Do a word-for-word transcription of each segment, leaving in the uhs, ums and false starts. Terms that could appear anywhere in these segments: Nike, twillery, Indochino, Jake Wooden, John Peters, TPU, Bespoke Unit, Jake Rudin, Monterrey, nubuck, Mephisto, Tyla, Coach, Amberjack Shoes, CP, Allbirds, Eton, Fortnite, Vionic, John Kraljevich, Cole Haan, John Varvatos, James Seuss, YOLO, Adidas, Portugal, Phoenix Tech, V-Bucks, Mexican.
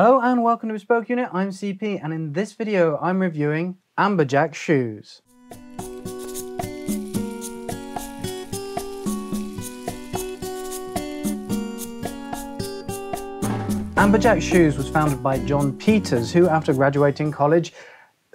Hello and welcome to Bespoke Unit, I'm C P, and in this video I'm reviewing Amberjack Shoes. Amberjack Shoes was founded by John Peters, who after graduating college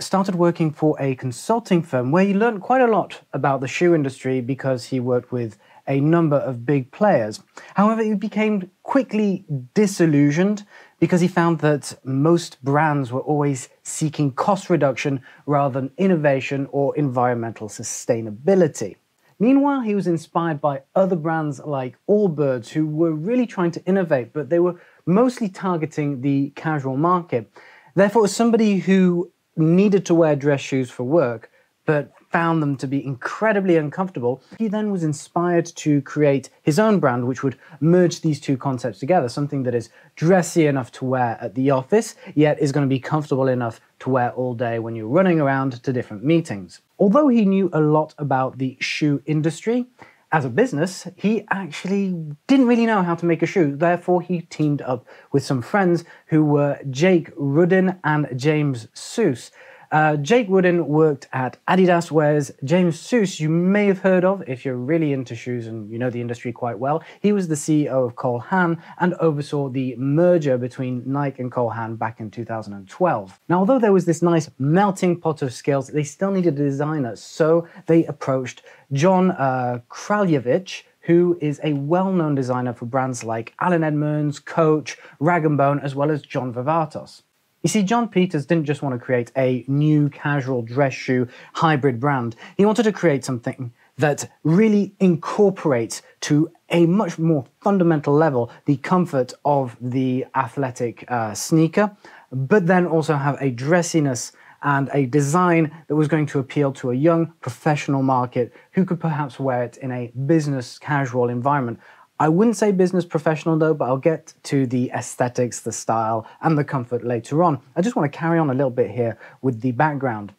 started working for a consulting firm where he learned quite a lot about the shoe industry because he worked with a number of big players. However, he became quickly disillusioned because he found that most brands were always seeking cost reduction rather than innovation or environmental sustainability. Meanwhile, he was inspired by other brands like Allbirds, who were really trying to innovate, but they were mostly targeting the casual market. Therefore, as somebody who needed to wear dress shoes for work, but found them to be incredibly uncomfortable, he then was inspired to create his own brand, which would merge these two concepts together, something that is dressy enough to wear at the office, yet is going to be comfortable enough to wear all day when you're running around to different meetings. Although he knew a lot about the shoe industry, as a business, he actually didn't really know how to make a shoe. Therefore, he teamed up with some friends who were Jake Rudin and James Seuss. Uh, Jake Wooden worked at Adidas, whereas James Seuss, you may have heard of if you're really into shoes and you know the industry quite well. He was the C E O of Cole Haan and oversaw the merger between Nike and Cole Haan back in two thousand twelve. Now, although there was this nice melting pot of skills, they still needed a designer, so they approached John uh, Kraljevich, who is a well-known designer for brands like Allen Edmonds, Coach, Rag and Bone, as well as John Varvatos. You see, John Peters didn't just want to create a new casual dress shoe hybrid brand. He wanted to create something that really incorporates to a much more fundamental level the comfort of the athletic uh, sneaker, but then also have a dressiness and a design that was going to appeal to a young professional market who could perhaps wear it in a business casual environment. I wouldn't say business professional though, but I'll get to the aesthetics, the style, and the comfort later on. I just want to carry on a little bit here with the background.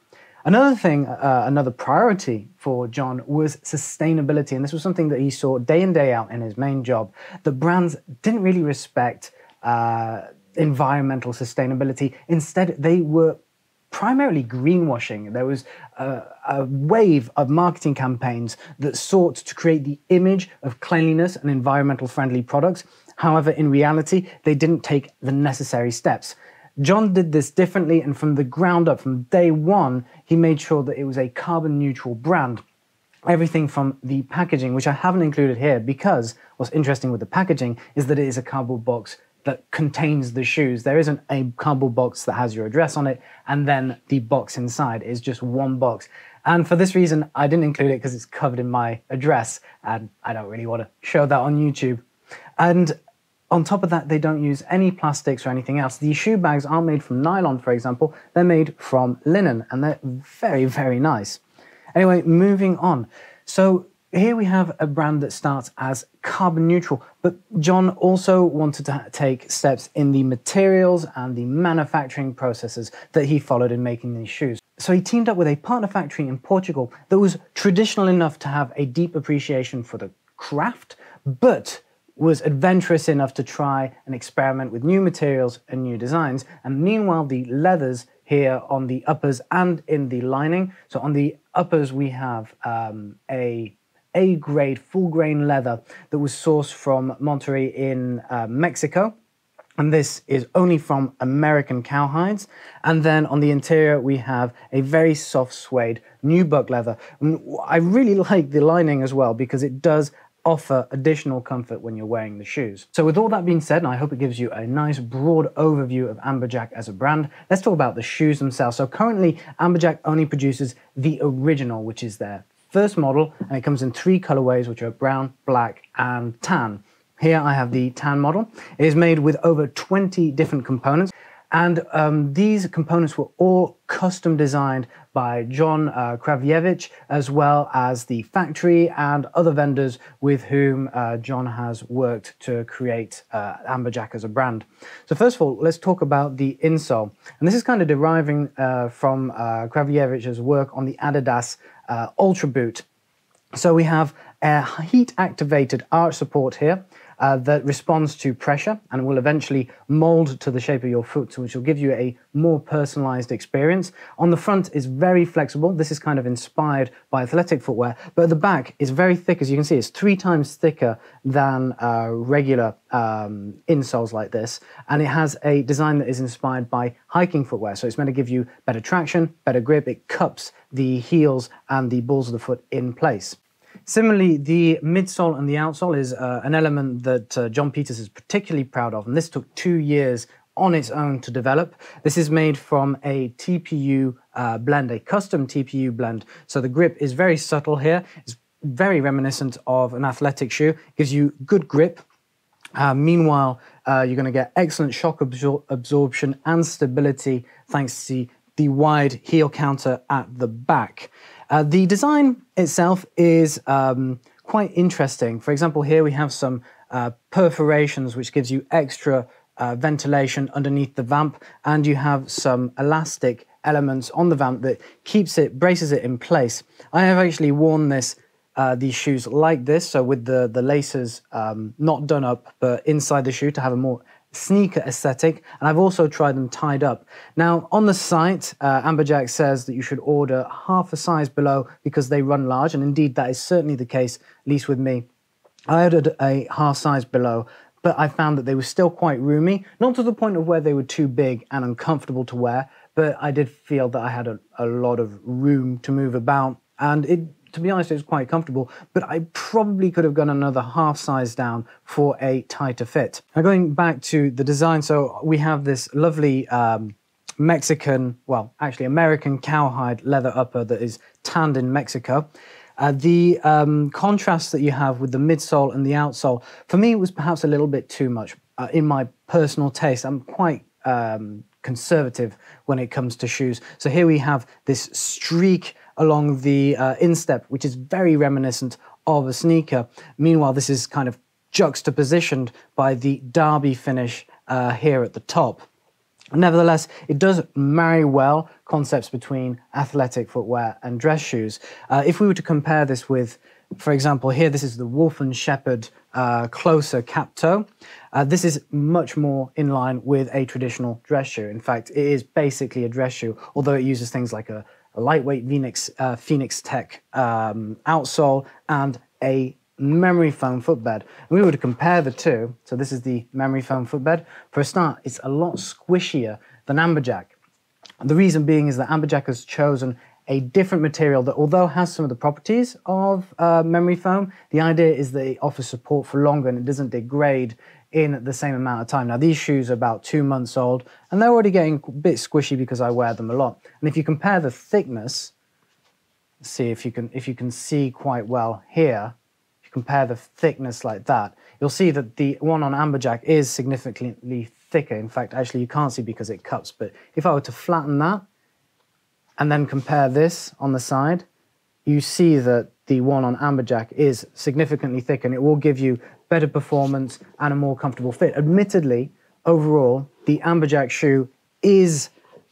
Another thing, uh, another priority for John was sustainability, and this was something that he saw day in, day out in his main job. The brands didn't really respect uh, environmental sustainability. Instead, they were primarily greenwashing. There was a, a wave of marketing campaigns that sought to create the image of cleanliness and environmental friendly products. However, in reality, they didn't take the necessary steps. John did this differently, and from the ground up, from day one, he made sure that it was a carbon neutral brand. Everything from the packaging, which I haven't included here because what's interesting with the packaging is that it is a cardboard box that contains the shoes. There isn't a cardboard box that has your address on it, and then the box inside is just one box. And for this reason, I didn't include it because it's covered in my address, and I don't really want to show that on YouTube. And on top of that, they don't use any plastics or anything else. The shoe bags aren't made from nylon, for example. They're made from linen, and they're very, very nice. Anyway, moving on. So here we have a brand that starts as carbon neutral, but John also wanted to take steps in the materials and the manufacturing processes that he followed in making these shoes. So he teamed up with a partner factory in Portugal that was traditional enough to have a deep appreciation for the craft, but was adventurous enough to try and experiment with new materials and new designs. And meanwhile, the leathers here on the uppers and in the lining. So on the uppers, we have um, a A-grade full-grain leather that was sourced from Monterrey in uh, Mexico, and this is only from American cowhides. And then on the interior we have a very soft suede nubuck leather. And I really like the lining as well because it does offer additional comfort when you're wearing the shoes. So with all that being said, and I hope it gives you a nice broad overview of Amberjack as a brand, let's talk about the shoes themselves. So currently Amberjack only produces the original, which is their first model, and it comes in three colorways, which are brown, black, and tan. Here I have the tan model. It is made with over twenty different components, and um, these components were all custom designed by John uh, Kraljevich, as well as the factory and other vendors with whom uh, John has worked to create uh, Amberjack as a brand. So first of all, let's talk about the insole. And this is kind of deriving uh, from uh, Kraljevich's work on the Adidas Uh, Ultra Boot. So we have a heat activated arch support here, uh, that responds to pressure and will eventually mold to the shape of your foot, which will give you a more personalized experience. On the front is very flexible. This is kind of inspired by athletic footwear, but the back is very thick. As you can see, it's three times thicker than uh, regular um, insoles like this, and it has a design that is inspired by hiking footwear. So it's meant to give you better traction, better grip. It cups the heels and the balls of the foot in place. Similarly, the midsole and the outsole is uh, an element that uh, John Peters is particularly proud of, and this took two years on its own to develop. This is made from a T P U uh, blend, a custom T P U blend. So the grip is very subtle here. It's very reminiscent of an athletic shoe. Gives you good grip. Uh, meanwhile, uh, you're going to get excellent shock absor absorption and stability thanks to the wide heel counter at the back. Uh, the design itself is um, quite interesting. For example, here we have some uh, perforations, which gives you extra uh, ventilation underneath the vamp, and you have some elastic elements on the vamp that keeps it, braces it in place. I have actually worn this, uh, these shoes like this, so with the, the laces um, not done up, but inside the shoe to have a more sneaker aesthetic, and I've also tried them tied up. Now, on the site, uh, Amberjack says that you should order half a size below because they run large, and indeed that is certainly the case, at least with me. I ordered a half size below, but I found that they were still quite roomy, not to the point of where they were too big and uncomfortable to wear, but I did feel that I had a, a lot of room to move about, and it, to be honest, it was quite comfortable, but I probably could have gone another half size down for a tighter fit. Now, going back to the design, so we have this lovely um, Mexican, well, actually American cowhide leather upper that is tanned in Mexico. Uh, the um, contrast that you have with the midsole and the outsole, for me, it was perhaps a little bit too much. Uh, in my personal taste, I'm quite um, conservative when it comes to shoes. So here we have this streak along the uh, instep, which is very reminiscent of a sneaker. Meanwhile, this is kind of juxtapositioned by the derby finish uh, here at the top. Nevertheless, it does marry well concepts between athletic footwear and dress shoes. Uh, if we were to compare this with, for example, here, this is the Wolf and Shepherd uh, closer cap-toe. Uh, this is much more in line with a traditional dress shoe. In fact, it is basically a dress shoe, although it uses things like a A lightweight Phoenix, uh, Phoenix Tech um, outsole and a memory foam footbed. And we were to compare the two. So this is the memory foam footbed. For a start, it's a lot squishier than Amberjack. And the reason being is that Amberjack has chosen a different material that, although has some of the properties of uh, memory foam, the idea is that it offers support for longer and it doesn't degrade in the same amount of time. Now, these shoes are about two months old, and they're already getting a bit squishy because I wear them a lot. And if you compare the thickness, see if you can if you can see quite well here, if you compare the thickness like that, you'll see that the one on Amberjack is significantly thicker. In fact, actually, you can't see because it cups. But if I were to flatten that and then compare this on the side, you see that the one on Amberjack is significantly thicker, and it will give you better performance and a more comfortable fit. Admittedly, overall, the Amberjack shoe is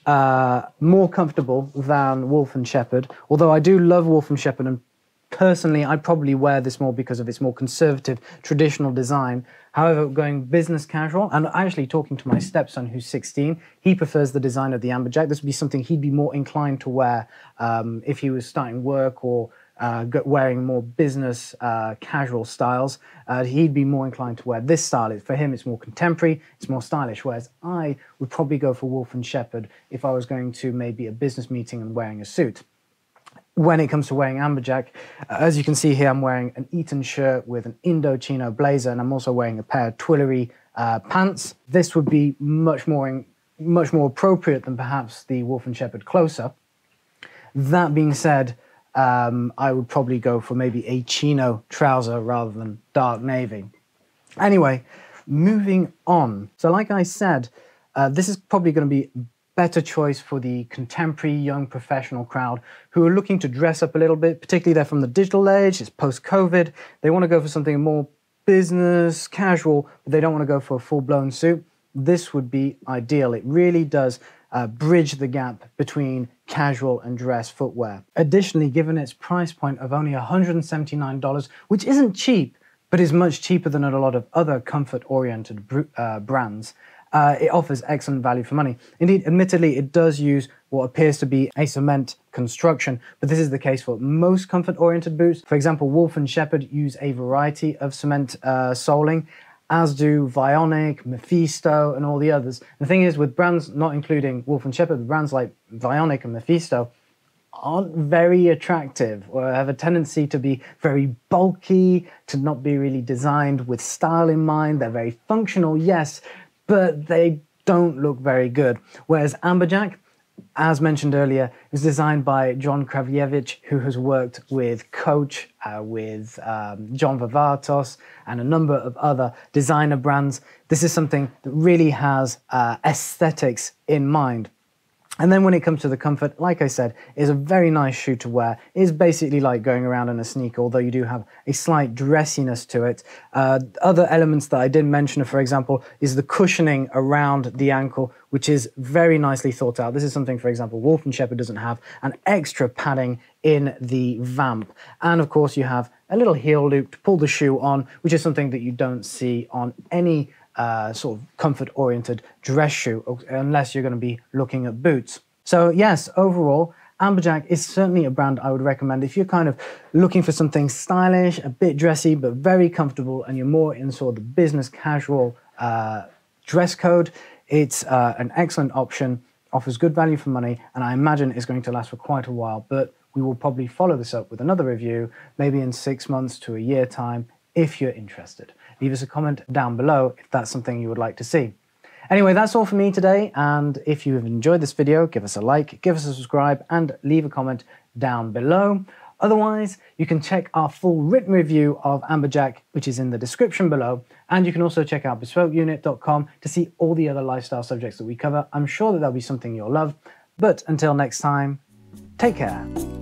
uh, more comfortable than Wolf and Shepherd, although I do love Wolf and Shepherd, and personally, I probably wear this more because of its more conservative, traditional design. However, going business casual, and actually talking to my stepson who's sixteen, he prefers the design of the Amberjack. This would be something he'd be more inclined to wear um, if he was starting work or Uh, wearing more business uh, casual styles. Uh, he'd be more inclined to wear this style. For him, it's more contemporary, it's more stylish, whereas I would probably go for Wolf and Shepherd if I was going to maybe a business meeting and wearing a suit. When it comes to wearing Amberjack, uh, as you can see here, I'm wearing an Eton shirt with an Indochino blazer, and I'm also wearing a pair of Twillery uh, pants. This would be much more, in, much more appropriate than perhaps the Wolf and Shepherd closer. That being said, Um, I would probably go for maybe a chino trouser rather than dark navy. Anyway, moving on. So like I said, uh, this is probably going to be a better choice for the contemporary young professional crowd who are looking to dress up a little bit, particularly they're from the digital age, it's post-COVID. They want to go for something more business casual, but they don't want to go for a full-blown suit. This would be ideal. It really does Uh, bridge the gap between casual and dress footwear. Additionally, given its price point of only one hundred seventy-nine dollars, which isn't cheap, but is much cheaper than a lot of other comfort-oriented uh, brands. Uh, it offers excellent value for money. Indeed, admittedly, it does use what appears to be a cement construction, but this is the case for most comfort-oriented boots. For example, Wolf and Shepherd use a variety of cement uh, soling, as do Vionic, Mephisto, and all the others. The thing is, with brands not including Wolf and Shepherd, brands like Vionic and Mephisto aren't very attractive or have a tendency to be very bulky, to not be really designed with style in mind. They're very functional, yes, but they don't look very good. Whereas Amberjack, as mentioned earlier, was designed by John Kraljevich, who has worked with Coach, uh, with um, John Varvatos, and a number of other designer brands. This is something that really has uh, aesthetics in mind. And then when it comes to the comfort, like I said, is a very nice shoe to wear. It's basically like going around in a sneaker, although you do have a slight dressiness to it. Uh, other elements that I didn't mention, for example, is the cushioning around the ankle, which is very nicely thought out. This is something, for example, Wolf and Shepherd doesn't have, an extra padding in the vamp. And of course, you have a little heel loop to pull the shoe on, which is something that you don't see on any Uh, sort of comfort-oriented dress shoe, unless you're going to be looking at boots. So yes, overall, Amberjack is certainly a brand I would recommend if you're kind of looking for something stylish, a bit dressy, but very comfortable, and you're more in sort of the business casual uh, dress code. It's uh, an excellent option, offers good value for money, and I imagine it's going to last for quite a while, but we will probably follow this up with another review, maybe in six months to a year time, if you're interested. Leave us a comment down below if that's something you would like to see. Anyway, that's all for me today, and if you have enjoyed this video, give us a like, give us a subscribe, and leave a comment down below. Otherwise, you can check our full written review of Amberjack, which is in the description below, and you can also check out bespoke unit dot com to see all the other lifestyle subjects that we cover. I'm sure that there'll be something you'll love, but until next time, take care.